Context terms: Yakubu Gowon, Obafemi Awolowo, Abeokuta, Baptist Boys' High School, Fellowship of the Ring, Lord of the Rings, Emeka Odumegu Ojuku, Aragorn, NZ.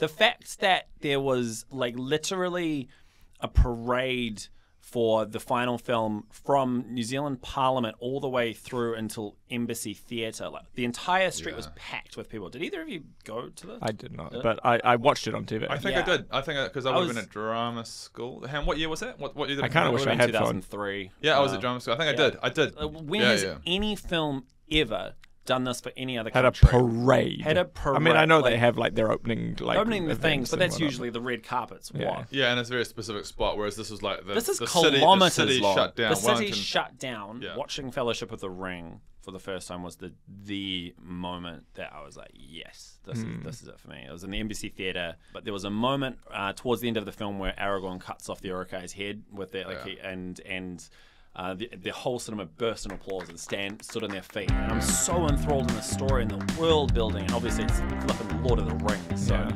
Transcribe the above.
The fact that there was like literally a parade for the final film from New Zealand Parliament all the way through until Embassy Theatre. Like, the entire street was packed with people. Did either of you go to the... I did not, but I watched it on TV. I think I did. I think because I was in a drama school. Ham, what year was that? What year did I kind of wish I had 2003. Fun. Yeah, I was at drama school. I think I did. When has any film ever done this for any other country? Had a parade. I mean, I know like, they have like their opening, like opening the things, but that's usually the red carpets. Yeah, and it's a very specific spot. Whereas this was like the, this is the kilometers city long. Shut down. The city shut down. Yeah. Watching Fellowship of the Ring for the first time was the moment that I was like, yes, this is it for me. It was in the Embassy Theatre, but there was a moment towards the end of the film where Aragorn cuts off the Uruk-hai's head with it, and. The whole cinema burst in applause and stood on their feet. And I'm so enthralled in the story and the world building. And obviously, it's flipping Lord of the Rings. So. Yeah.